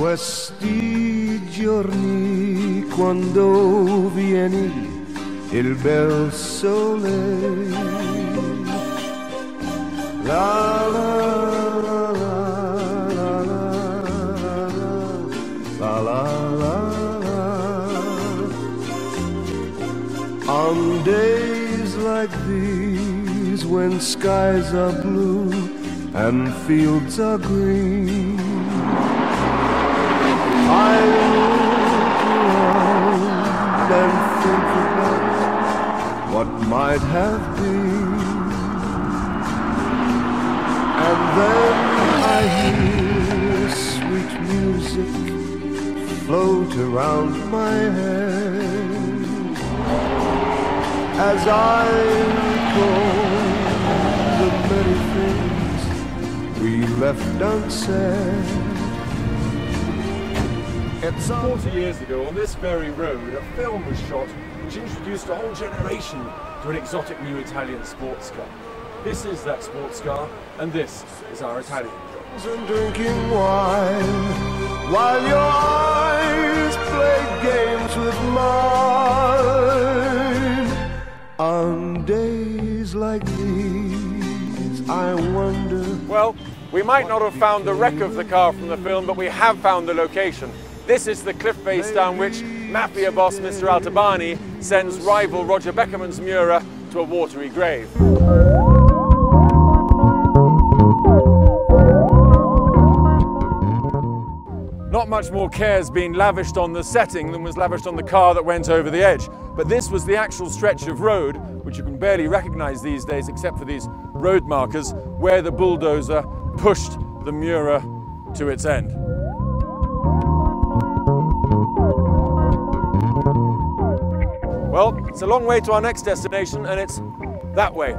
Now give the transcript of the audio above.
Questi giorni quando vieni il bel sole, la la la la la la. On days like these when skies are blue and fields are green, I look around and think about what might have been. And then I hear sweet music float around my head as I recall the many things we left unsaid. 40 years ago, on this very road, a film was shot which introduced a whole generation to an exotic new Italian sports car. This is that sports car, and this is Our Italian Job. And drinking wine while your eyes play games with mine. On days like these, I wonder... Well, we might not have found the wreck of the car from the film, but we have found the location. This is the cliff face down which mafia boss Mr. Altabani sends rival Roger Beckerman's Miura to a watery grave. Not much more care's been lavished on the setting than was lavished on the car that went over the edge. But this was the actual stretch of road, which you can barely recognize these days except for these road markers, where the bulldozer pushed the Miura to its end. Well, it's a long way to our next destination, and it's that way.